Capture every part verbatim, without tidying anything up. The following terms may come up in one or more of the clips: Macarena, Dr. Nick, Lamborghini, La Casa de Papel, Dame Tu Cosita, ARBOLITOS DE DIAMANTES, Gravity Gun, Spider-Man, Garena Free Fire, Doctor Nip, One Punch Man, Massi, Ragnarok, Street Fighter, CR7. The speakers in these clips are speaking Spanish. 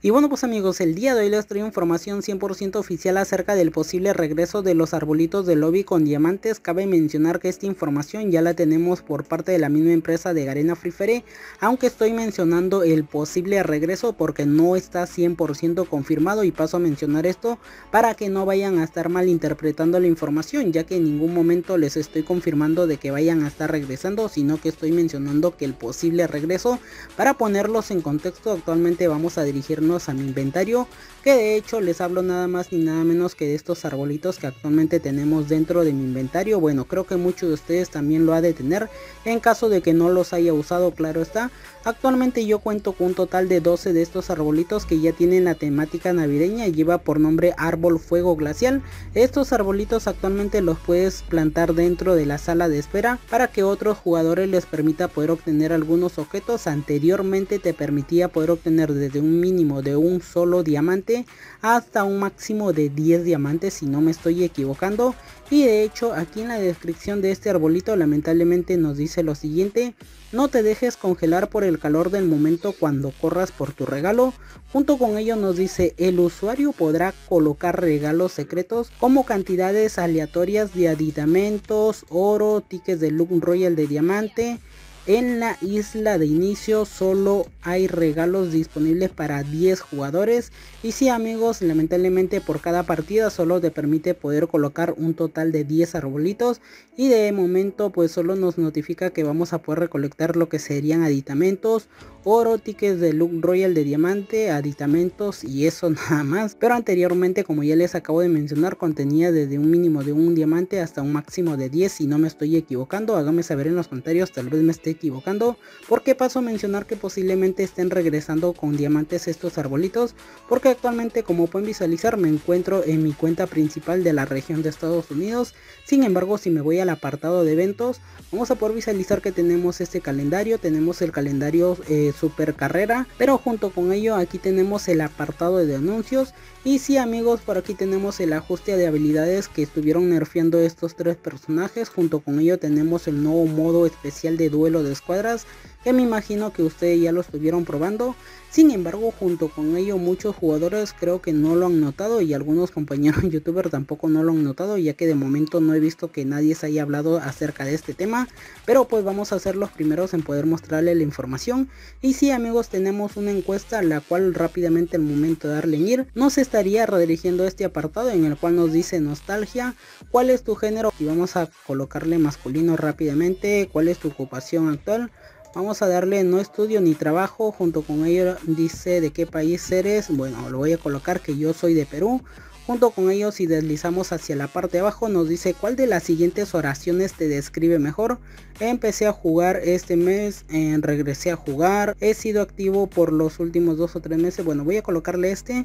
Y bueno pues amigos, el día de hoy les traigo información cien por ciento oficial acerca del posible regreso de los arbolitos del lobby con diamantes. Cabe mencionar que esta información ya la tenemos por parte de la misma empresa de Garena Free Fire, aunque estoy mencionando el posible regreso porque no está cien por ciento confirmado, y paso a mencionar esto para que no vayan a estar malinterpretando la información, ya que en ningún momento les estoy confirmando de que vayan a estar regresando, sino que estoy mencionando que el posible regreso. Para ponerlos en contexto, actualmente vamos a dirigirnos a mi inventario, que de hecho les hablo nada más ni nada menos que de estos arbolitos que actualmente tenemos dentro de mi inventario. Bueno, creo que muchos de ustedes también lo ha de tener, en caso de que no los haya usado, claro está. Actualmente yo cuento con un total de doce de estos arbolitos que ya tienen la temática navideña y lleva por nombre árbol fuego glacial. Estos arbolitos actualmente los puedes plantar dentro de la sala de espera para que otros jugadores les permita poder obtener algunos objetos. Anteriormente te permitía poder obtener desde un mínimo de un solo diamante hasta un máximo de diez diamantes, si no me estoy equivocando. Y de hecho aquí en la descripción de este arbolito lamentablemente nos dice lo siguiente: no te dejes congelar por el calor del momento cuando corras por tu regalo. Junto con ello nos dice: el usuario podrá colocar regalos secretos como cantidades aleatorias de aditamentos, oro, tickets de look royal de diamante. En la isla de inicio solo hay regalos disponibles para diez jugadores. Y sí amigos, lamentablemente por cada partida solo te permite poder colocar un total de diez arbolitos. Y de momento pues solo nos notifica que vamos a poder recolectar lo que serían aditamentos, oro, tickets de look royal de diamante, aditamentos y eso nada más. Pero anteriormente, como ya les acabo de mencionar, contenía desde un mínimo de un diamante hasta un máximo de diez, si no me estoy equivocando. Háganme saber en los comentarios, tal vez me esté equivocando, porque paso a mencionar que posiblemente estén regresando con diamantes estos arbolitos, porque actualmente, como pueden visualizar, me encuentro en mi cuenta principal de la región de Estados Unidos. Sin embargo, si me voy al apartado de eventos, vamos a poder visualizar que tenemos este calendario, tenemos el calendario eh, super carrera, pero junto con ello aquí tenemos el apartado de anuncios. Y sí amigos, por aquí tenemos el ajuste de habilidades que estuvieron nerfeando estos tres personajes. Junto con ello tenemos el nuevo modo especial de duelo de de escuadras, que me imagino que ustedes ya lo estuvieron probando. Sin embargo, junto con ello muchos jugadores creo que no lo han notado, y algunos compañeros youtubers tampoco no lo han notado, ya que de momento no he visto que nadie se haya hablado acerca de este tema. Pero pues vamos a ser los primeros en poder mostrarle la información. Y si sí, amigos, tenemos una encuesta, la cual rápidamente al momento de darle en ir nos estaría redirigiendo este apartado en el cual nos dice nostalgia, cuál es tu género, y vamos a colocarle masculino rápidamente, cuál es tu ocupación actual. Vamos a darle no estudio ni trabajo. Junto con ello dice de qué país eres. Bueno, lo voy a colocar que yo soy de Perú. Junto con ello, si deslizamos hacia la parte de abajo, nos dice cuál de las siguientes oraciones te describe mejor. Empecé a jugar este mes, eh, regresé a jugar, he sido activo por los últimos dos o tres meses. Bueno, voy a colocarle este.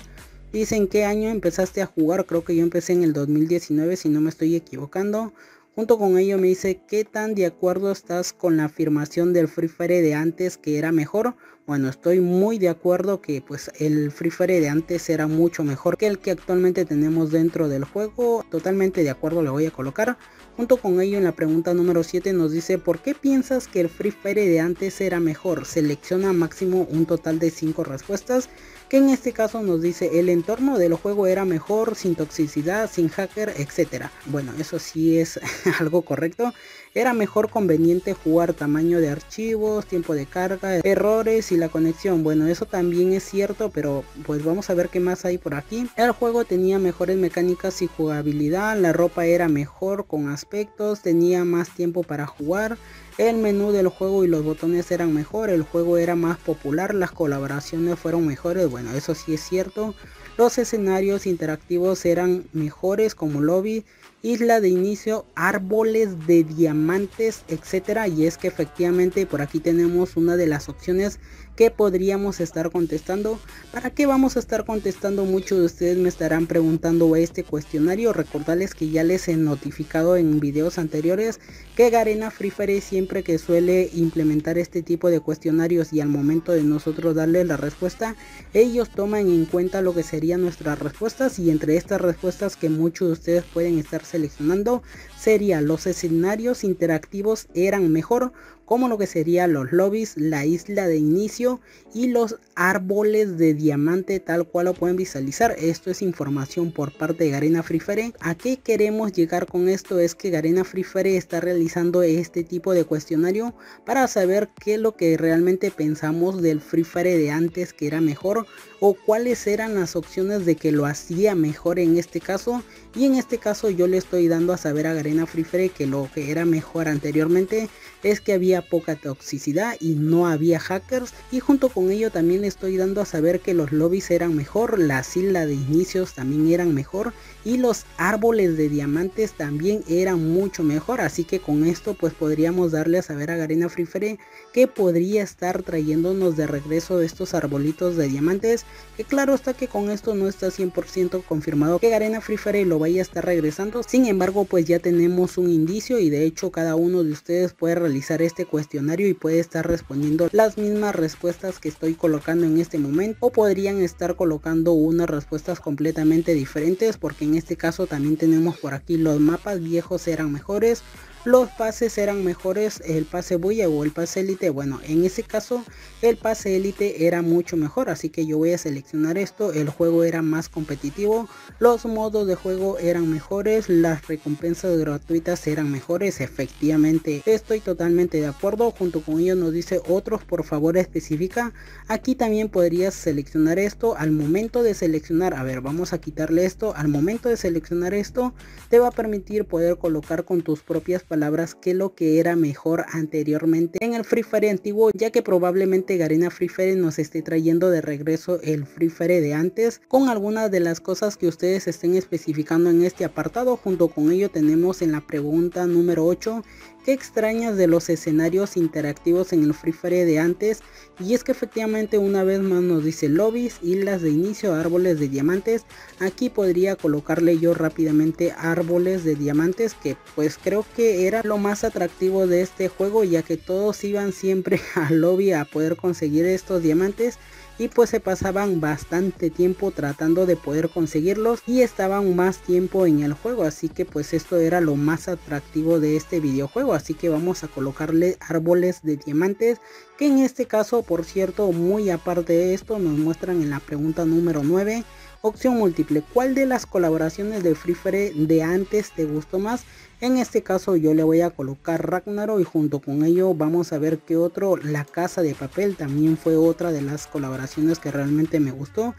Dice en qué año empezaste a jugar. Creo que yo empecé en el dos mil diecinueve, si no me estoy equivocando. Junto con ello me dice qué tan de acuerdo estás con la afirmación del Free Fire de antes, que era mejor. Bueno, estoy muy de acuerdo que pues el Free Fire de antes era mucho mejor que el que actualmente tenemos dentro del juego. Totalmente de acuerdo, le voy a colocar. Junto con ello en la pregunta número siete nos dice ¿por qué piensas que el Free Fire de antes era mejor? Selecciona máximo un total de cinco respuestas, que en este caso nos dice el entorno del juego era mejor, sin toxicidad, sin hacker, etcétera. Bueno, eso sí es algo correcto. Era mejor, conveniente jugar, tamaño de archivos, tiempo de carga, errores y la conexión. Bueno, eso también es cierto, pero pues vamos a ver qué más hay por aquí. El juego tenía mejores mecánicas y jugabilidad, la ropa era mejor con aspectos, tenía más tiempo para jugar, el menú del juego y los botones eran mejor, el juego era más popular, las colaboraciones fueron mejores. Bueno, eso sí es cierto. Los escenarios interactivos eran mejores, como lobby, isla de inicio, árboles de diamantes, etcétera. Y es que efectivamente por aquí tenemos una de las opciones que podríamos estar contestando. ¿Para qué vamos a estar contestando? Muchos de ustedes me estarán preguntando este cuestionario. Recordarles que ya les he notificado en videos anteriores que Garena Free Fire siempre que suele implementar este tipo de cuestionarios, y al momento de nosotros darles la respuesta, ellos toman en cuenta lo que serían nuestras respuestas, y entre estas respuestas que muchos de ustedes pueden estar seleccionando, sería los escenarios interactivos eran mejor, como lo que serían los lobbies, la isla de inicio y los árboles de diamante, tal cual lo pueden visualizar. Esto es información por parte de Garena Free Fire. ¿A qué queremos llegar con esto? Es que Garena Free Fire está realizando este tipo de cuestionario para saber qué es lo que realmente pensamos del Free Fire de antes, que era mejor, o cuáles eran las opciones de que lo hacía mejor en este caso. Y en este caso yo le estoy dando a saber a Garena Free Fire que lo que era mejor anteriormente es que había poca toxicidad y no había hackers, y junto con ello también le estoy dando a saber que los lobbies eran mejor, las islas de inicios también eran mejor y los árboles de diamantes también eran mucho mejor. Así que con esto pues podríamos darle a saber a Garena Free Fire que podría estar trayéndonos de regreso estos arbolitos de diamantes, que claro está que con esto no está cien por ciento confirmado que Garena Free Fire lo vaya a estar regresando. Sin embargo pues ya tenemos un indicio, y de hecho cada uno de ustedes puede realizar este cuestionario y puede estar respondiendo las mismas respuestas que estoy colocando en este momento, o podrían estar colocando unas respuestas completamente diferentes, porque en este caso también tenemos por aquí los mapas viejos eran mejores, los pases eran mejores, el pase bulla o el pase élite. Bueno, en ese caso el pase élite era mucho mejor, así que yo voy a seleccionar esto. El juego era más competitivo, los modos de juego eran mejores, las recompensas gratuitas eran mejores. Efectivamente estoy totalmente de acuerdo. Junto con ello nos dice otros, por favor especifica. Aquí también podrías seleccionar esto. Al momento de seleccionar, a ver, vamos a quitarle esto. Al momento de seleccionar esto te va a permitir poder colocar con tus propias palabras que lo que era mejor anteriormente en el Free Fire antiguo, ya que probablemente Garena Free Fire nos esté trayendo de regreso el Free Fire de antes con algunas de las cosas que ustedes estén especificando en este apartado. Junto con ello tenemos en la pregunta número ocho, ¿qué extrañas de los escenarios interactivos en el Free Fire de antes? Y es que efectivamente una vez más nos dice lobbies, islas de inicio, árboles de diamantes. Aquí podría colocarle yo rápidamente árboles de diamantes, que pues creo que era lo más atractivo de este juego, ya que todos iban siempre al lobby a poder conseguir estos diamantes, y pues se pasaban bastante tiempo tratando de poder conseguirlos y estaban más tiempo en el juego. Así que pues esto era lo más atractivo de este videojuego, así que vamos a colocarle árboles de diamantes, que en este caso, por cierto, muy aparte de esto, nos muestran en la pregunta número nueve, opción múltiple, ¿cuál de las colaboraciones de Free Fire de antes te gustó más? En este caso yo le voy a colocar Ragnarok, y junto con ello vamos a ver qué otro. La Casa de Papel también fue otra de las colaboraciones que realmente me gustó.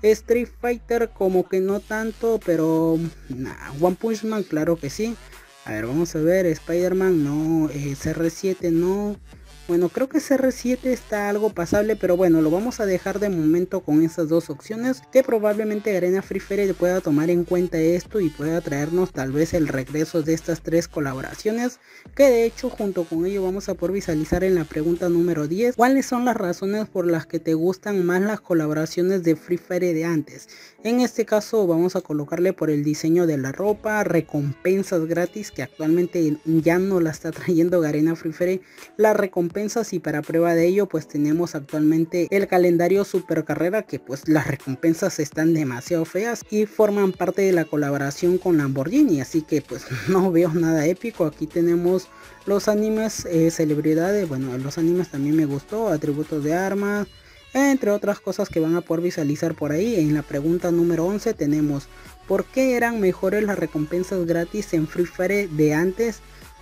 Street Fighter como que no tanto, pero nah, One Punch Man claro que sí. A ver, vamos a ver, Spider-Man no, eh, C R siete no. Bueno, creo que C R siete está algo pasable, pero bueno, lo vamos a dejar de momento con esas dos opciones, que probablemente Garena Free Fire pueda tomar en cuenta esto y pueda traernos tal vez el regreso de estas tres colaboraciones, que de hecho junto con ello vamos a poder visualizar en la pregunta número diez, ¿cuáles son las razones por las que te gustan más las colaboraciones de Free Fire de antes? En este caso vamos a colocarle por el diseño de la ropa, recompensas gratis, que actualmente ya no la está trayendo Garena Free Fire, la recompensa. Y para prueba de ello pues tenemos actualmente el calendario supercarrera, que pues las recompensas están demasiado feas y forman parte de la colaboración con Lamborghini, así que pues no veo nada épico. Aquí tenemos los animes, eh, celebridades, bueno, los animes también me gustó, atributos de armas, entre otras cosas que van a poder visualizar por ahí. En la pregunta número once tenemos, ¿por qué eran mejores las recompensas gratis en Free Fire de antes?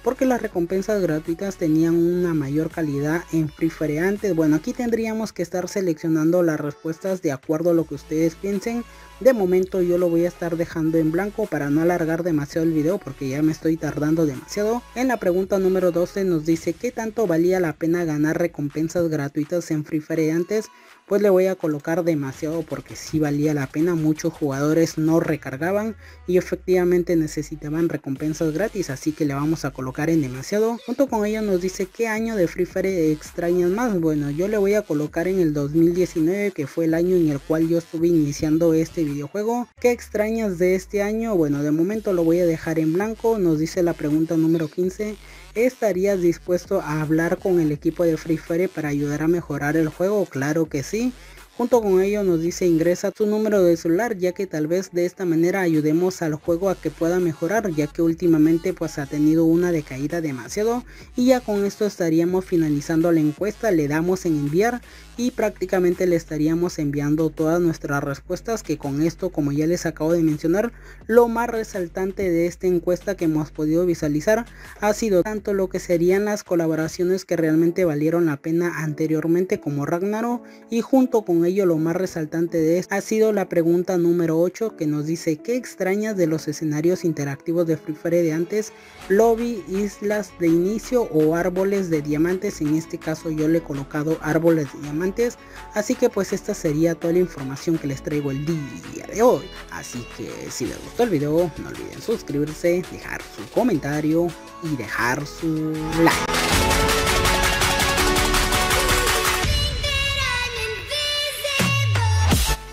Porque las recompensas gratuitas tenían una mayor calidad en Free Fire antes. Bueno, aquí tendríamos que estar seleccionando las respuestas de acuerdo a lo que ustedes piensen. De momento yo lo voy a estar dejando en blanco para no alargar demasiado el video, porque ya me estoy tardando demasiado. En la pregunta número doce nos dice, ¿qué tanto valía la pena ganar recompensas gratuitas en Free Fire antes? Pues le voy a colocar demasiado, porque sí valía la pena. Muchos jugadores no recargaban y efectivamente necesitaban recompensas gratis, así que le vamos a colocar en demasiado. Junto con ello nos dice, ¿qué año de Free Fire extrañas más? Bueno, yo le voy a colocar en el dos mil diecinueve, que fue el año en el cual yo estuve iniciando este videojuego. ¿Qué extrañas de este año? Bueno, de momento lo voy a dejar en blanco. Nos dice la pregunta número quince, ¿estarías dispuesto a hablar con el equipo de Free Fire para ayudar a mejorar el juego? Claro que sí. Junto con ello nos dice ingresa tu número de celular, ya que tal vez de esta manera ayudemos al juego a que pueda mejorar, ya que últimamente pues ha tenido una decaída demasiado. Y ya con esto estaríamos finalizando la encuesta, le damos en enviar y prácticamente le estaríamos enviando todas nuestras respuestas, que con esto, como ya les acabo de mencionar, lo más resaltante de esta encuesta que hemos podido visualizar ha sido tanto lo que serían las colaboraciones que realmente valieron la pena anteriormente como Ragnarok, y junto con ello lo más resaltante de esto ha sido la pregunta número ocho, que nos dice ¿qué extrañas de los escenarios interactivos de Free Fire de antes? Lobby, islas de inicio o árboles de diamantes. En este caso yo le he colocado árboles de diamantes. Así que pues esta sería toda la información que les traigo el día de hoy. Así que si les gustó el video no olviden suscribirse, dejar su comentario y dejar su like.